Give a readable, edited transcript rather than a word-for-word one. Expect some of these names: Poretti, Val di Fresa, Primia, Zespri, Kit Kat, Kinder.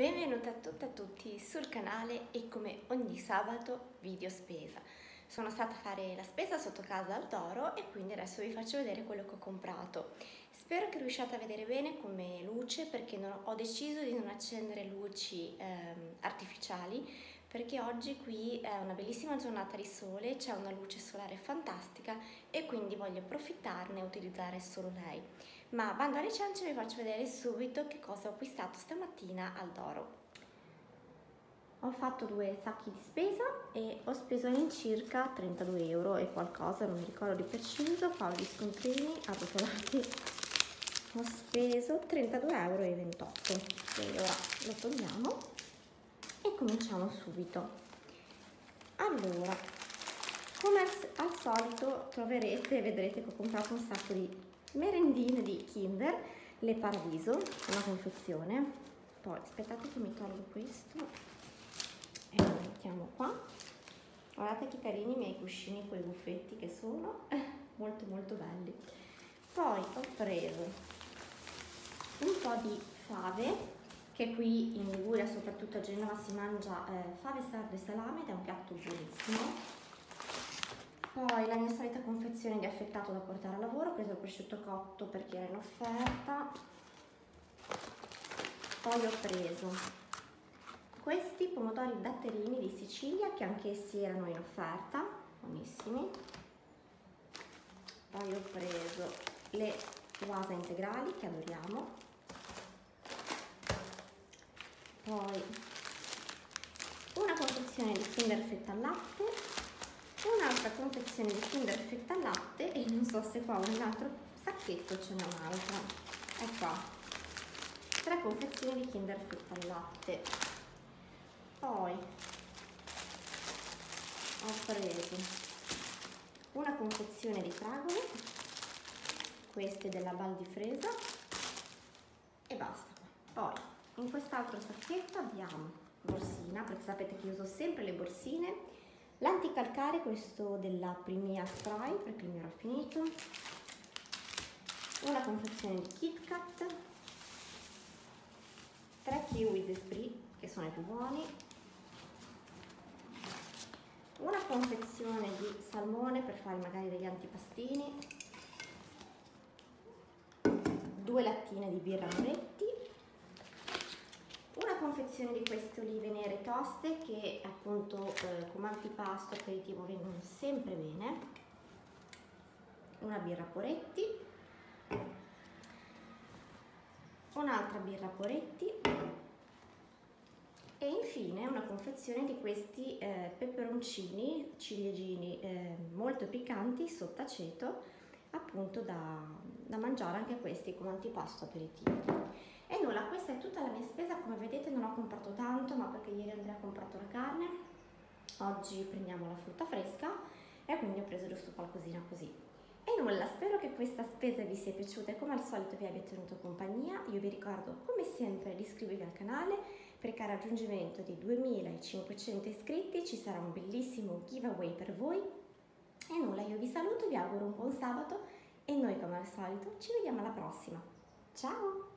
Benvenuta a tutte e a tutti sul canale e come ogni sabato video spesa. Sono stata a fare la spesa sotto casa al Toro e quindi adesso vi faccio vedere quello che ho comprato. Spero che riusciate a vedere bene come luce perché ho deciso di non accendere luci artificiali perché oggi qui è una bellissima giornata di sole, c'è una luce solare fantastica e quindi voglio approfittarne e utilizzare solo lei. Ma bando alle ciance, vi faccio vedere subito che cosa ho acquistato stamattina al Doro. Ho fatto due sacchi di spesa e ho speso all'incirca 32 euro e qualcosa, non mi ricordo di preciso, qua ho gli scontrini arrotolati. Ho speso 32,28 euro, quindi ora lo togliamo e cominciamo subito. Allora, come al solito vedrete che ho comprato un sacco di merendine di Kinder, le Paradiso, una confezione. Poi aspettate che mi tolgo questo e lo mettiamo qua. Guardate che carini i miei cuscini con i buffetti che sono molto molto belli. Poi ho preso un po' di fave, che qui in Liguria, soprattutto a Genova, si mangia fave, sardo e salame ed è un piatto buonissimo. Poi la mia solita confezione di affettato da portare al lavoro, ho preso il prosciutto cotto perché era in offerta. Poi ho preso questi pomodori datterini di Sicilia che anch'essi erano in offerta, buonissimi. Poi ho preso le uova integrali che adoriamo. Poi una confezione di Kinder fetta al latte, un'altra confezione di Kinder fetta al latte e non so se qua ho un altro sacchetto, ce n'è un'altra, è qua, 3 confezioni di Kinder fetta al latte. Poi ho preso una confezione di fragole, queste della Val di Fresa, e basta. Poi in quest'altro sacchetto abbiamo borsina, perché sapete che io uso sempre le borsine, l'anticalcare, questo della Primia spray perché il mio era finito, una confezione di Kit Kat, 3 kiwi zespri che sono i più buoni, una confezione di salmone per fare magari degli antipastini, 2 lattine di birra Poretti, una confezione di queste olive nere toste che appunto come antipasto aperitivo vengono sempre bene, una birra Poretti, un'altra birra Poretti e infine una confezione di questi peperoncini ciliegini molto piccanti sott'aceto, appunto da mangiare anche questi come antipasto aperitivo. E nulla, questa è tutta la mia spesa. Come vedete non ho comprato tanto, ma perché ieri Andrea ha comprato la carne, oggi prendiamo la frutta fresca e quindi ho preso giusto qualcosina così. E nulla, spero che questa spesa vi sia piaciuta e come al solito vi abbia tenuto compagnia. Io vi ricordo come sempre di iscrivervi al canale, perché al raggiungimento di 2500 iscritti ci sarà un bellissimo giveaway per voi. E nulla, io vi saluto, vi auguro un buon sabato e noi come al solito ci vediamo alla prossima. Ciao!